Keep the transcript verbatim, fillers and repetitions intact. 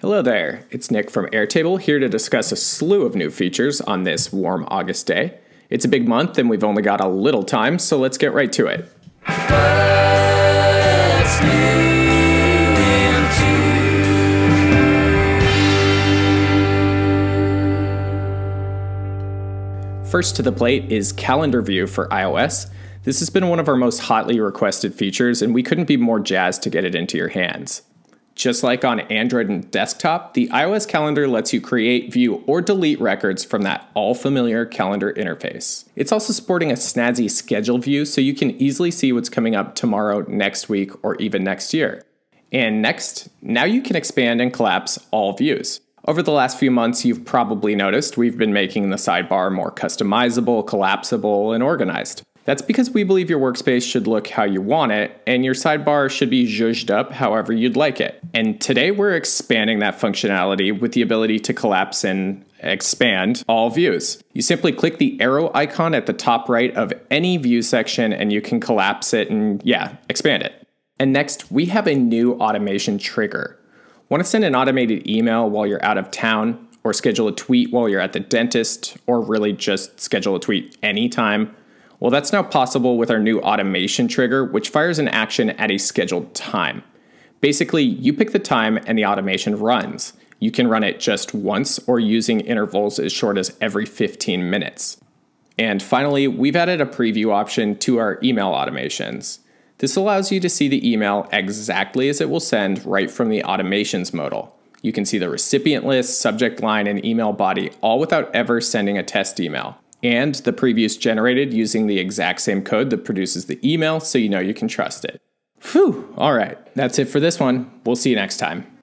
Hello there, it's Nick from Airtable here to discuss a slew of new features on this warm August day. It's a big month and we've only got a little time, so let's get right to it. What's new? First to the plate is Calendar View for iOS. This has been one of our most hotly requested features and we couldn't be more jazzed to get it into your hands. Just like on Android and desktop, the iOS calendar lets you create, view, or delete records from that all-familiar calendar interface. It's also sporting a snazzy schedule view so you can easily see what's coming up tomorrow, next week, or even next year. And next, now you can expand and collapse all views. Over the last few months, you've probably noticed we've been making the sidebar more customizable, collapsible, and organized. That's because we believe your workspace should look how you want it, and your sidebar should be zhuzhed up however you'd like it. And today we're expanding that functionality with the ability to collapse and expand all views. You simply click the arrow icon at the top right of any view section and you can collapse it and, yeah, expand it. And next, we have a new automation trigger. Want to send an automated email while you're out of town, or schedule a tweet while you're at the dentist, or really just schedule a tweet anytime? Well, that's now possible with our new automation trigger, which fires an action at a scheduled time. Basically, you pick the time and the automation runs. You can run it just once or using intervals as short as every fifteen minutes. And finally, we've added a preview option to our email automations. This allows you to see the email exactly as it will send right from the automations modal. You can see the recipient list, subject line, and email body all without ever sending a test email. And the previews generated using the exact same code that produces the email, so you know you can trust it. Phew, all right, that's it for this one. We'll see you next time.